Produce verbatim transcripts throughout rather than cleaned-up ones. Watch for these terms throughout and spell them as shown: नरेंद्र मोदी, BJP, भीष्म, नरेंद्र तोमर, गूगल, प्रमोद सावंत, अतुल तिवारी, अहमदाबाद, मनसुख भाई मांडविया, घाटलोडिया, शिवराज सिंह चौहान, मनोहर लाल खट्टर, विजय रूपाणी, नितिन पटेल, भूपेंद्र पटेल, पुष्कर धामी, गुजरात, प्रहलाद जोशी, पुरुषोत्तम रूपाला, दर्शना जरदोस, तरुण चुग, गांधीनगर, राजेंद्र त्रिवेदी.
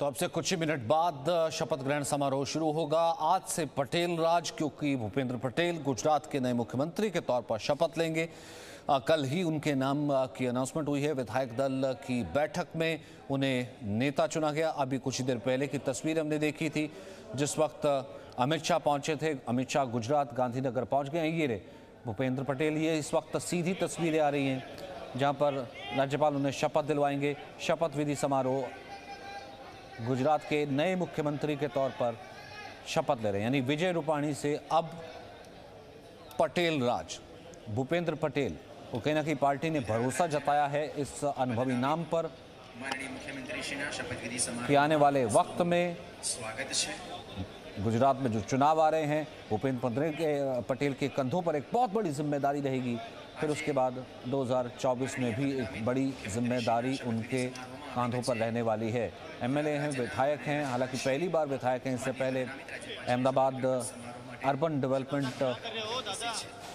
तो अब से कुछ ही मिनट बाद शपथ ग्रहण समारोह शुरू होगा। आज से पटेल राज, क्योंकि भूपेंद्र पटेल गुजरात के नए मुख्यमंत्री के तौर पर शपथ लेंगे। कल ही उनके नाम की अनाउंसमेंट हुई है। विधायक दल की बैठक में उन्हें नेता चुना गया। अभी कुछ ही देर पहले की तस्वीर हमने देखी थी जिस वक्त अमित शाह पहुंचे थे। अमित शाह गुजरात गांधीनगर पहुँच गए। ये रे भूपेंद्र पटेल, ये इस वक्त सीधी तस्वीरें आ रही हैं जहाँ पर राज्यपाल उन्हें शपथ दिलवाएंगे। शपथ विधि समारोह गुजरात के नए मुख्यमंत्री के तौर पर शपथ ले रहे हैं, यानी विजय रूपाणी से अब पटेल राज, भूपेंद्र पटेल। वो कहना कि पार्टी ने भरोसा जताया है इस अनुभवी नाम पर कि आने वाले वक्त में गुजरात में जो चुनाव आ रहे हैं भूपेंद्र पटेल के कंधों पर एक बहुत बड़ी जिम्मेदारी रहेगी। फिर उसके बाद दो हज़ार चौबीस में भी एक बड़ी जिम्मेदारी उनके कांधों पर रहने वाली है। एमएलए हैं, विधायक हैं, हालांकि पहली बार विधायक हैं। इससे पहले अहमदाबाद अर्बन डेवलपमेंट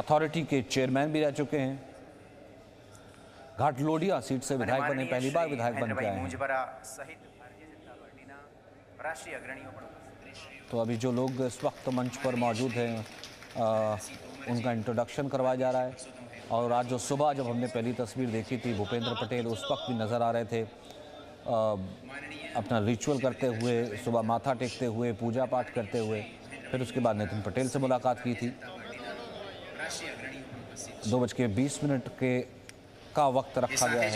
अथॉरिटी के चेयरमैन भी रह चुके हैं। घाटलोडिया सीट से विधायक बने, पहली बार विधायक बन के आए हैं। तो अभी जो लोग इस वक्त मंच पर मौजूद हैं उनका इंट्रोडक्शन करवाया जा रहा है। और आज जो सुबह जब हमने पहली तस्वीर देखी थी भूपेंद्र पटेल, उस वक्त भी नज़र आ रहे थे आ, अपना रिचुअल करते हुए, सुबह माथा टेकते हुए, पूजा पाठ करते हुए। फिर उसके बाद नितिन पटेल से मुलाकात की थी। दो बज के बीस मिनट के का वक्त रखा गया है।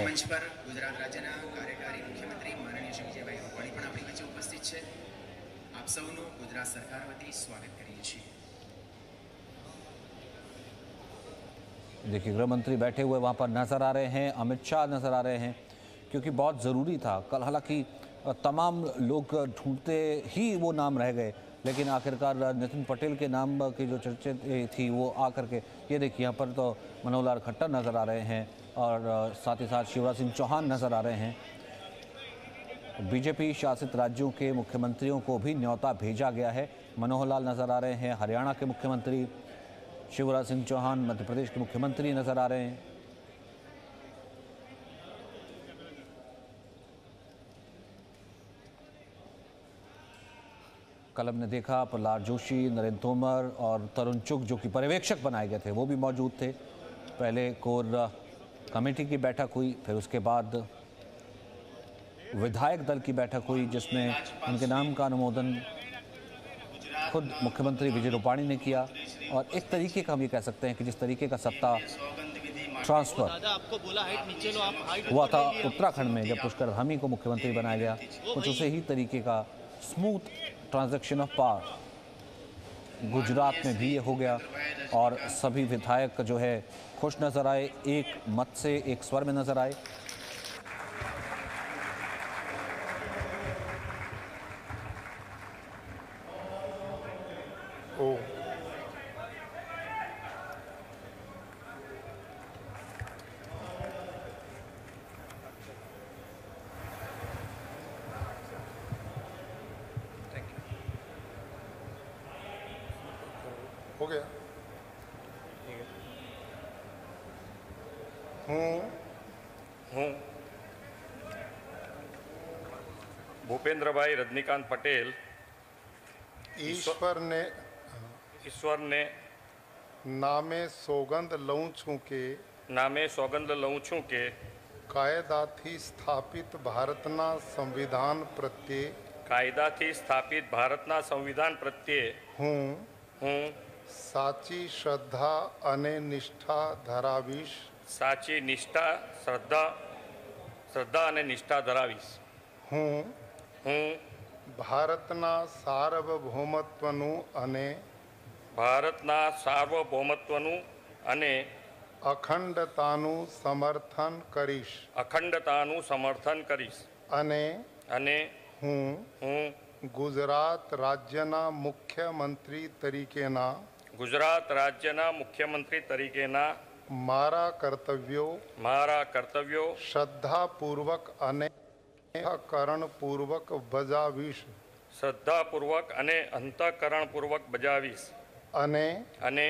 देखिए गृह मंत्री बैठे हुए वहाँ पर नज़र आ रहे हैं, अमित शाह नज़र आ रहे हैं, क्योंकि बहुत ज़रूरी था कल। हालांकि तमाम लोग ढूंढते ही वो नाम रह गए, लेकिन आखिरकार नितिन पटेल के नाम की जो चर्चा थी वो आकर के, ये देखिए यहाँ पर तो मनोहर लाल खट्टर नज़र आ रहे हैं और साथ ही साथ शिवराज सिंह चौहान नज़र आ रहे हैं। बीजेपी शासित राज्यों के मुख्यमंत्रियों को भी न्यौता भेजा गया है। मनोहर लाल नज़र आ रहे हैं, हरियाणा के मुख्यमंत्री शिवराज सिंह चौहान, मध्य प्रदेश के मुख्यमंत्री नजर आ रहे हैं। कल हमने देखा प्रहलाद जोशी, नरेंद्र तोमर और तरुण चुग, जो कि पर्यवेक्षक बनाए गए थे, वो भी मौजूद थे। पहले कोर कमेटी की बैठक हुई, फिर उसके बाद विधायक दल की बैठक हुई जिसमें उनके नाम का अनुमोदन खुद मुख्यमंत्री विजय रूपाणी ने किया। और एक तरीके का हम ये कह सकते हैं कि जिस तरीके का सत्ता ट्रांसफर हुआ था उत्तराखंड में जब पुष्कर धामी को मुख्यमंत्री बनाया गया, कुछ उसे ही तरीके का smooth transaction of power गुजरात में भी ये हो गया। और सभी विधायक जो है खुश नजर आए, एक मत से, एक स्वर में नजर आए। ओ हो गया, ठीक है। हूँ हूँ भूपेंद्र भाई रजनीकांत पटेल ईश्वर ने ईश्वर ने नामे सौगंध लऊं छूं के नामे सौगंध लऊं छूं के कायदाथी स्थापित भारतना संविधान प्रत्ये कायदाथी स्थापित भारतना संविधान प्रत्ये हूँ हूँ साची श्रद्धा अने निष्ठा धरावीश साची निष्ठा श्रद्धा श्रद्धा अने निष्ठा धरावीश हूँ हूँ भारतना सार्वभौमत्वनु अने भारतना सार्वभौमत्वनु अने अखंडतानु समर्थन करीश अखंडतानु समर्थन करीश अने अने हूँ हूँ गुजरात राज्यना मुख्यमंत्री तरीकेना गुजरात राज्यना मुख्यमंत्री तरीकेना मारा कर्तव्यो मारा कर्तव्यो श्रद्धापूर्वक अने अंतःकरणपूर्वक बजावीश श्रद्धापूर्वक अने अंतःकरणपूर्वक बजावीश अने अने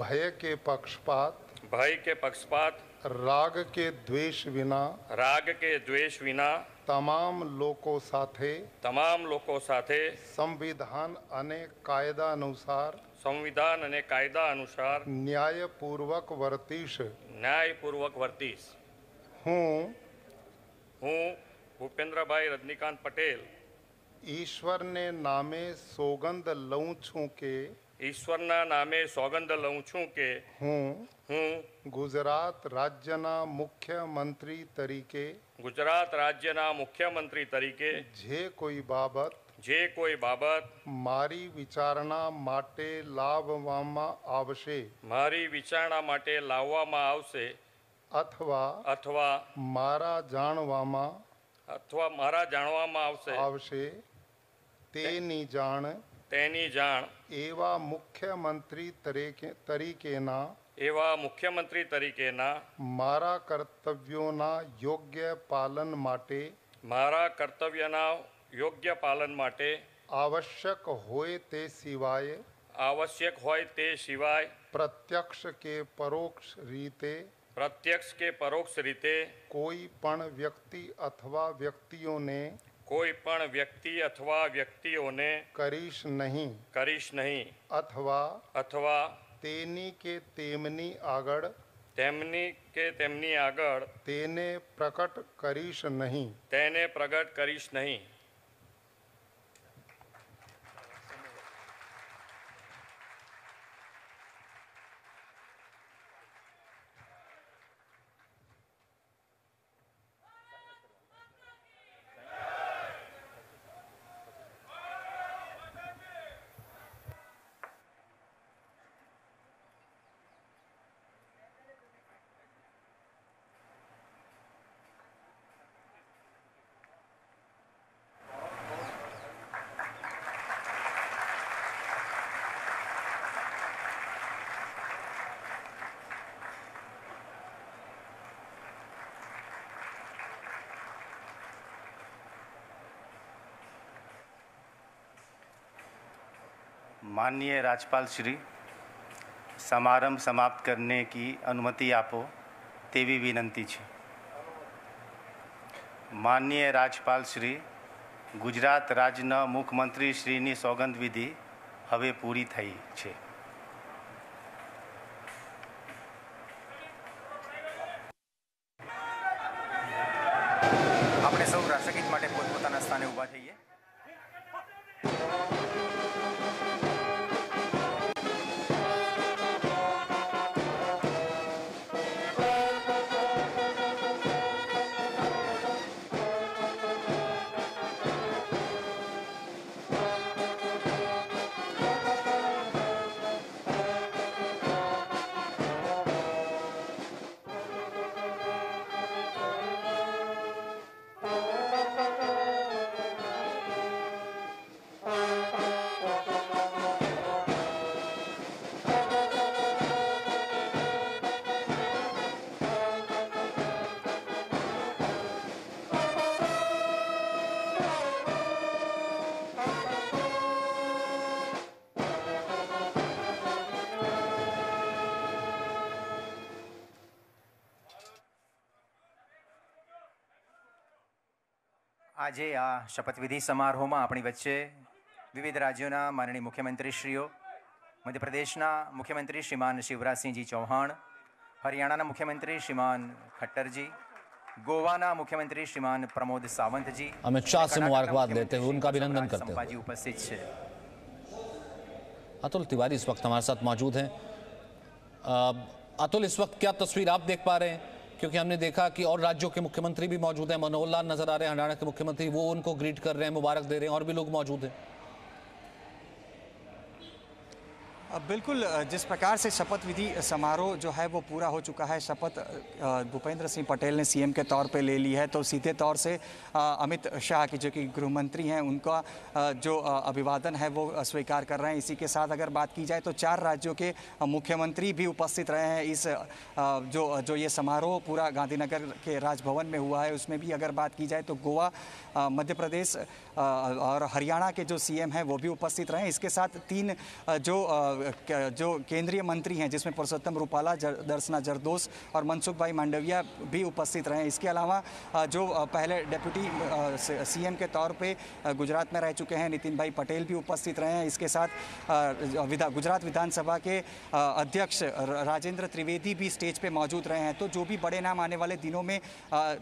भय के पक्षपात भय के पक्षपात राग के द्वेष विना राग के द्वेष विना तमाम लोको साथे तमाम लोको साथे संविधान अने कायदा अनुसार संविधान अने कायदा अनुसार न्यायपूर्वक वर्तीश न्यायपूर्वक वर्तीश हूँ हूँ भूपेंद्र भाई रजनीकांत पटेल ईश्वर ने नामे सौगंध लऊं छूं के ईश्वरना नामे सौगंध लऊं छूं के हूँ हूँ गुजरात राज्यना मुख्यमंत्री तरीके गुजरात राज्यना मुख्यमंत्री तरीके जे कोई बाबत जे कोई बाबत मारी विचारणा माटे लाववामां आवशे मारी विचारणा माटे लाववामां आवशे अथवा अथवा मारा जाणवामां अथवा मारा जाणवामां आवशे आवशे तेनी जाण तेनी जाण एवा मुख्यमंत्री तरीके तरीके ना एवा मुख्यमंत्री तरीके ना मारा कर्तव्यों ना योग्य पालन माटे मारा कर्तव्य ना योग्य पालन माटे आवश्यक होए ते सिवाय आवश्यक होए ते सिवाय प्रत्यक्ष के परोक्ष रीते प्रत्यक्ष के परोक्ष रीते कोई पण व्यक्ति अथवा व्यक्तियों ने कोई पण व्यक्ति अथवा व्यक्तियों ने करीश नहीं करीश नहीं अथवा अथवा तेनी के तेमनी आगळ तेमनी के तेमनी आगळ तेने प्रकट करीश नहीं तेने प्रकट करीश नहीं। माननीय राज्यपाल श्री समारंभ समाप्त करने की अनुमति आपो तेवी विनंती छे। माननीय राज्यपाल श्री गुजरात राज्यना मुख्यमंत्री श्रीनी सौगंध विधि हवे पूरी थई छे। आपणे सौ राष्ट्रगीत माटे पोतपोताना स्थाने उभा थईए। આજે આ શપથવિધિ સમારોહમાં આપણી વચ્ચે વિવિધ રાજ્યોના માનનીય મુખ્યમંત્રીશ્રીઓ, મધ્યપ્રદેશના મુખ્યમંત્રી શ્રીમાન શિવરાજસિંહજી ચૌહાણ, હરિયાણાના મુખ્યમંત્રી શ્રીમાન ખટ્ટરજી, ગોવાના મુખ્યમંત્રી શ્રીમાન પ્રમોદ સાવંતજી, અમિત શાહ સે મુબારકબાદ દેતે હુએ ઉનકા અભિનંદન કરતે હુએ સંપાજી ઉપસ્થિત છે। अतुल तिवारी इस वक्त हमारे साथ मौजूद हैं। अतुल, इस वक्त क्या तस्वीर आप देख पा रहे हैं? क्योंकि हमने देखा कि और राज्यों के मुख्यमंत्री भी मौजूद हैं, मनोहर लाल नजर आ रहे हैं हरियाणा के मुख्यमंत्री, वो उनको ग्रीट कर रहे हैं, मुबारक दे रहे हैं, और भी लोग मौजूद हैं। बिल्कुल, जिस प्रकार से शपथ विधि समारोह जो है वो पूरा हो चुका है, शपथ भूपेंद्र सिंह पटेल ने सीएम के तौर पे ले ली है, तो सीधे तौर से अमित शाह की जो कि गृहमंत्री हैं उनका जो अभिवादन है वो स्वीकार कर रहे हैं। इसी के साथ अगर बात की जाए तो चार राज्यों के मुख्यमंत्री भी उपस्थित रहे हैं इस जो जो ये समारोह पूरा गांधीनगर के राजभवन में हुआ है। उसमें भी अगर बात की जाए तो गोवा, मध्य प्रदेश और हरियाणा के जो सीएम हैं वो भी उपस्थित रहे हैं। इसके साथ तीन जो जो केंद्रीय मंत्री हैं जिसमें पुरुषोत्तम रूपाला, दर्शना जरदोस और मनसुख भाई मांडविया भी उपस्थित रहे। इसके अलावा जो पहले डिप्टी सीएम के तौर पे गुजरात में रह चुके हैं नितिन भाई पटेल भी उपस्थित रहे हैं। इसके साथ गुजरात विधानसभा के अध्यक्ष राजेंद्र त्रिवेदी भी स्टेज पे मौजूद रहे हैं। तो जो भी बड़े नाम आने वाले दिनों में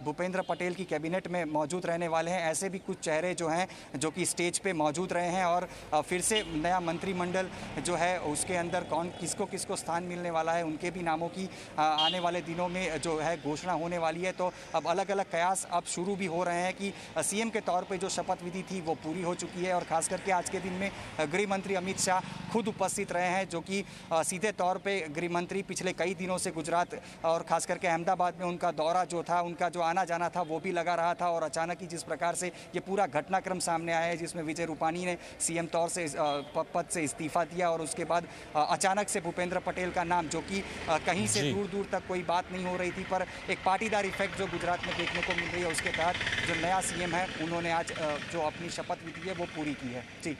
भूपेंद्र पटेल की कैबिनेट में मौजूद रहने वाले हैं, ऐसे भी कुछ चेहरे जो हैं जो कि स्टेज पे मौजूद रहे हैं। और फिर से नया मंत्रिमंडल जो है उसके अंदर कौन किसको किसको स्थान मिलने वाला है, उनके भी नामों की आने वाले दिनों में जो है घोषणा होने वाली है। तो अब अलग अलग कयास अब शुरू भी हो रहे हैं कि सीएम के तौर पर जो शपथविधि थी वो पूरी हो चुकी है। और खास करके आज के दिन में गृह मंत्री अमित शाह खुद उपस्थित रहे हैं, जो कि सीधे तौर पे गृह मंत्री पिछले कई दिनों से गुजरात और खास करके अहमदाबाद में उनका दौरा जो था, उनका जो आना जाना था वो भी लगा रहा था। और अचानक ही जिस प्रकार से ये पूरा घटनाक्रम सामने आया है जिसमें विजय रूपाणी ने सीएम तौर से पद से इस्तीफा दिया और उसके बाद अचानक से भूपेंद्र पटेल का नाम, जो कि कहीं से दूर दूर तक कोई बात नहीं हो रही थी, पर एक पाटीदार इफेक्ट जो गुजरात में देखने को मिल रही है, उसके तहत जो नया सीएम है उन्होंने आज जो अपनी शपथ विधि है वो पूरी की है। जी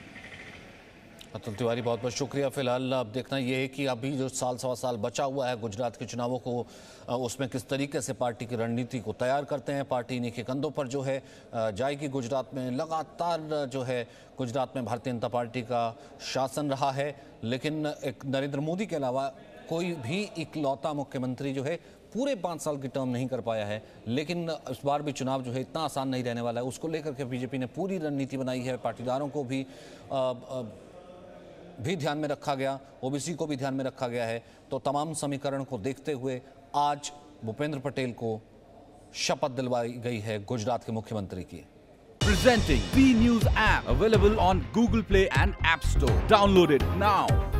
अतुल तिवारी, बहुत बहुत शुक्रिया। फिलहाल अब देखना यह है कि अभी जो साल सवा साल बचा हुआ है गुजरात के चुनावों को, उसमें किस तरीके से पार्टी की रणनीति को तैयार करते हैं। पार्टी इन्हीं के कंधों पर जो है जाएगी। गुजरात में लगातार जो है गुजरात में भारतीय जनता पार्टी का शासन रहा है, लेकिन एक नरेंद्र मोदी के अलावा कोई भी इकलौता मुख्यमंत्री जो है पूरे पाँच साल की टर्म नहीं कर पाया है। लेकिन इस बार भी चुनाव जो है इतना आसान नहीं रहने वाला है, उसको लेकर के बीजेपी ने पूरी रणनीति बनाई है। पाटीदारों को भी भी ध्यान में रखा गया, ओबीसी को भी ध्यान में रखा गया है। तो तमाम समीकरण को देखते हुए आज भूपेंद्र पटेल को शपथ दिलवाई गई है गुजरात के मुख्यमंत्री की। Presenting B news app available on गूगल Play and App Store, download it now.